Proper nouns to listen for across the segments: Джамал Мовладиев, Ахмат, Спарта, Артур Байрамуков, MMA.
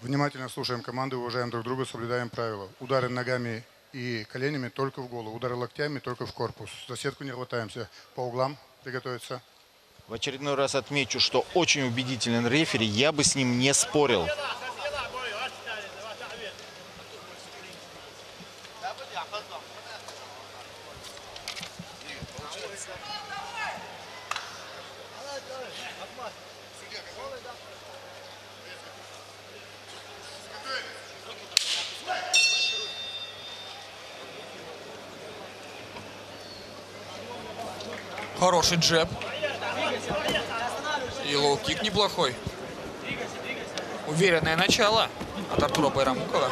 Внимательно слушаем команду, уважаем друг друга, соблюдаем правила. Удары ногами и коленями только в голову, удары локтями только в корпус. За сетку не хватаемся. По углам приготовиться. В очередной раз отмечу, что очень убедителен рефери. Я бы с ним не спорил. Хороший джеб. И лоу-кик неплохой. Уверенное начало от Артура Байрамукова.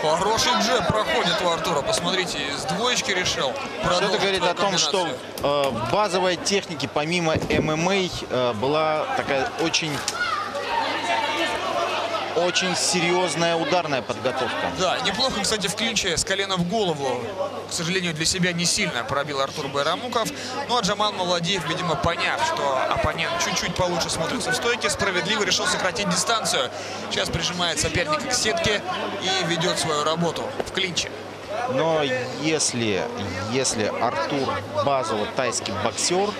Хороший джеб проходит у Артура. Посмотрите, из двоечки решил. Это говорит о том, что в базовой технике, помимо ММА, была такая очень серьезная ударная подготовка. Да, неплохо, кстати, в клинче с колена в голову, к сожалению, для себя не сильно пробил Артур Байрамуков. Ну а Джамал Мовладиев, видимо, поняв, что оппонент чуть-чуть получше смотрится в стойке, справедливо решил сократить дистанцию. Сейчас прижимает соперника к сетке и ведет свою работу в клинче. Но если Артур базово тайский боксер,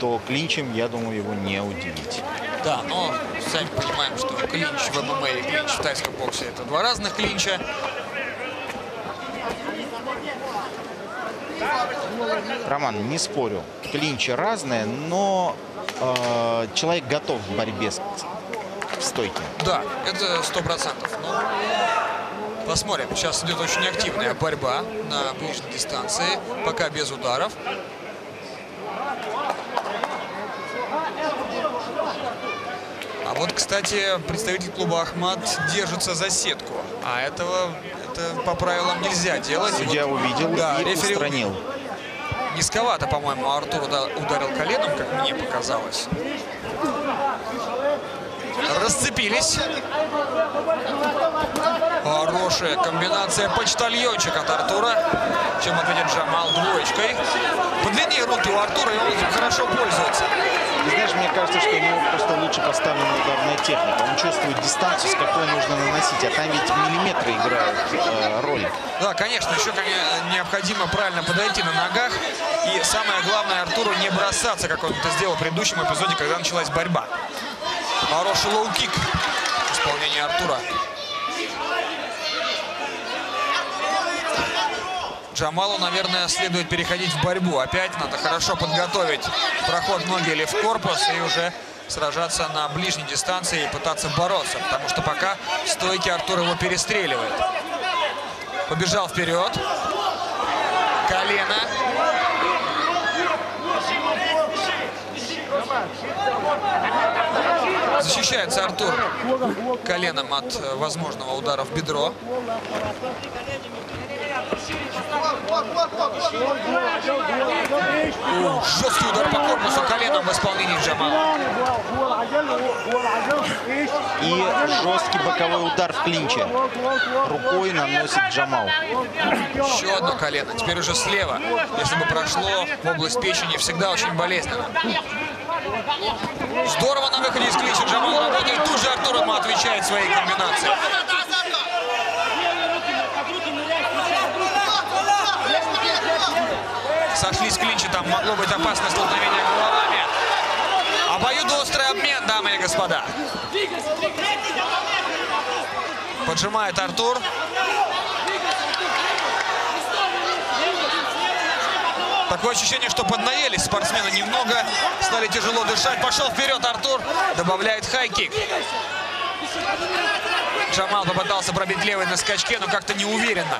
то клинчем, я думаю, его не удивить. Да, но сами понимаем, что клинч в ММА и клинч в тайском боксе — это два разных клинча. Роман, не спорю, клинчи разные, но человек готов к борьбе в стойке. Да, это 100%. Но посмотрим, сейчас идет очень активная борьба на ближней дистанции, пока без ударов. А вот, кстати, представитель клуба «Ахмат» держится за сетку. А это по правилам нельзя делать. Судья вот, увидел, да, и устранил. Низковато, по-моему, Артур ударил коленом, как мне показалось. Расцепились. Хорошая комбинация почтальончик от Артура. Чем ответит Джамал двоечкой. Подлиннее руки у Артура, и он этим хорошо пользуется. Ты знаешь, мне кажется, что у него просто лучше поставлена ударная техника. Он чувствует дистанцию, с какой нужно наносить. А там ведь миллиметры играют роль. Да, конечно. Еще необходимо правильно подойти на ногах. И самое главное, Артуру не бросаться, как он это сделал в предыдущем эпизоде, когда началась борьба. Хороший лоу-кик в исполнении Артура. Джамалу, наверное, следует переходить в борьбу. Опять надо хорошо подготовить проход ноги или в корпус и уже сражаться на ближней дистанции и пытаться бороться. Потому что пока в стойке Артур его перестреливает. Побежал вперед. Колено. Защищается Артур коленом от возможного удара в бедро. Жесткий удар по корпусу коленом в исполнении Джамала. И жесткий боковой удар в клинче. Рукой наносит Джамал. Еще одно колено. Теперь уже слева. Если бы прошло в область печени, всегда очень болезненно. Здорово на выходе из клинча Джамал работает. Тут же Артур ему отвечает своей комбинацией. Сошлись с клинча, там могло быть опасное столкновение головами. Обоюдоострый обмен, дамы и господа. Поджимает Артур. Такое ощущение, что поднаелись спортсмены немного, стали тяжело дышать. Пошел вперед Артур, добавляет хай-кик. Джамал попытался пробить левый на скачке, но как-то неуверенно.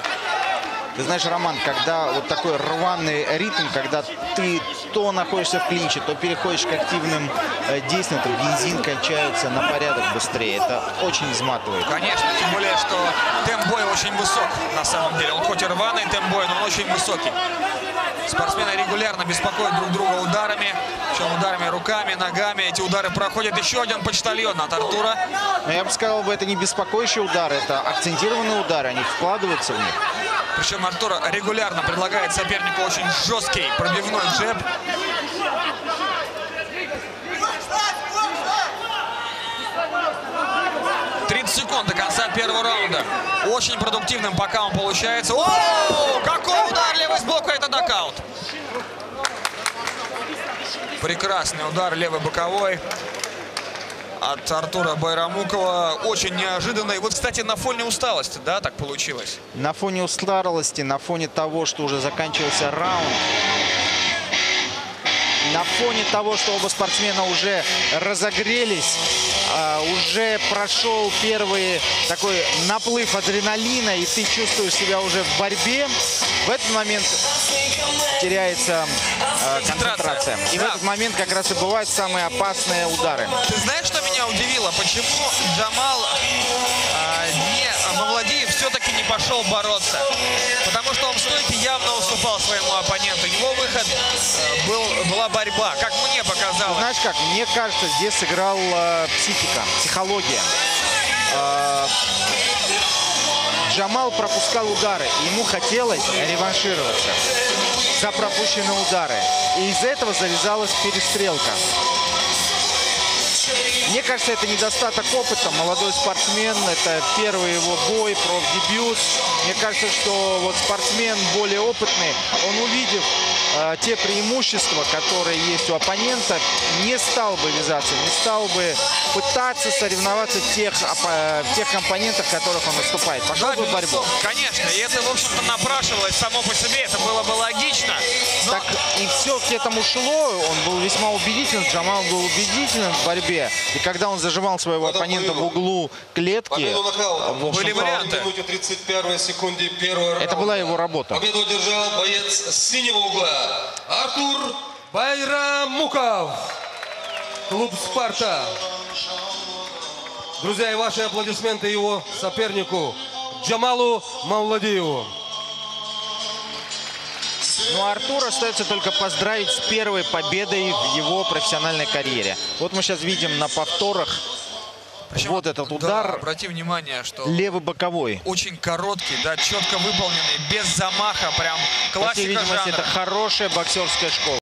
Ты знаешь, Роман, когда вот такой рваный ритм, когда ты то находишься в клинче, то переходишь к активным действиям, то бензин кончается на порядок быстрее. Это очень изматывает. Конечно, тем более, что темп боя очень высок на самом деле. Он хоть и рваный темп боя, но он очень высокий. Спортсмены регулярно беспокоят друг друга ударами, причем ударами руками, ногами. Эти удары проходят. Еще один почтальон от Артура. Но я бы сказал, это не беспокоящие удары, это акцентированные удары, они вкладываются в них. Причем Артур регулярно предлагает сопернику очень жесткий пробивной джеб. 30 секунд до конца первого раунда. Очень продуктивным пока он получается. О, какой удар левой сбоку, это нокаут. Прекрасный удар левой боковой от Артура Байрамукова. Очень неожиданно. И вот, кстати, на фоне усталости, да, так получилось? На фоне усталости, на фоне того, что уже заканчивался раунд. На фоне того, что оба спортсмена уже разогрелись, уже прошел первый такой наплыв адреналина, и ты чувствуешь себя уже в борьбе, в этот момент теряется концентрация. И да, в этот момент как раз и бывают самые опасные удары. Ты знаешь, что меня удивило? Почему Джамал Мовладиев все-таки не пошел бороться? Потому что он в стойке явно уступал своему оппоненту. Его выход была борьба, как мне показалось. Ты знаешь как, мне кажется, здесь сыграл психика, психология. Джамал пропускал удары, ему хотелось реваншироваться за пропущенные удары. И из этого завязалась перестрелка. Мне кажется, это недостаток опыта. Молодой спортсмен, это первый его бой, профдебют. Мне кажется, что вот спортсмен более опытный, он, увидев те преимущества, которые есть у оппонента, не стал бы вязаться, не стал бы пытаться соревноваться в тех компонентах, в которых он выступает. Пошел бы в борьбу. Конечно, и это, в общем-то, напрашивалось само по себе, это было бы логично. Но... Так, и все к этому шло, он был весьма убедителен, Джамал был убедителен в борьбе. И когда он зажимал своего оппонента в углу клетки, были варианты. Это была его работа. Победу одержал боец синего угла Артур Байрамуков, клуб «Спарта». Друзья, и ваши аплодисменты его сопернику Джамалу Мовладиеву. Ну, Артур остается только поздравить с первой победой в его профессиональной карьере. Вот мы сейчас видим на повторах. Причем, вот этот удар. Да, обрати внимание, что левый боковой. Очень короткий, да, четко выполненный, без замаха, прям классика жанра. По всей видимости, это хорошая боксерская школа.